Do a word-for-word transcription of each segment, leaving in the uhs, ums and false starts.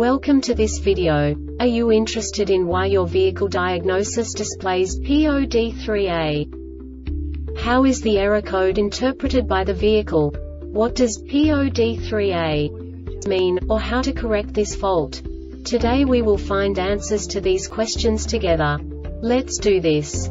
Welcome to this video. Are you interested in why your vehicle diagnosis displays P zero D three A? How is the error code interpreted by the vehicle? What does P zero D three A mean, or how to correct this fault? Today we will find answers to these questions together. Let's do this.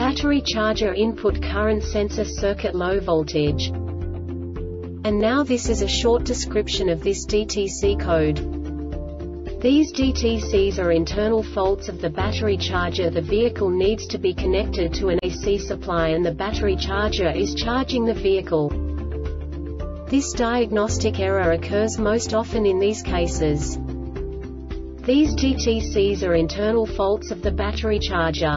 battery charger input current sensor circuit low voltage. And now this is a short description of this D T C code. These D T Cs are internal faults of the battery charger. The vehicle needs to be connected to an A C supply and the battery charger is charging the vehicle. This diagnostic error occurs most often in these cases. These D T Cs are internal faults of the battery charger.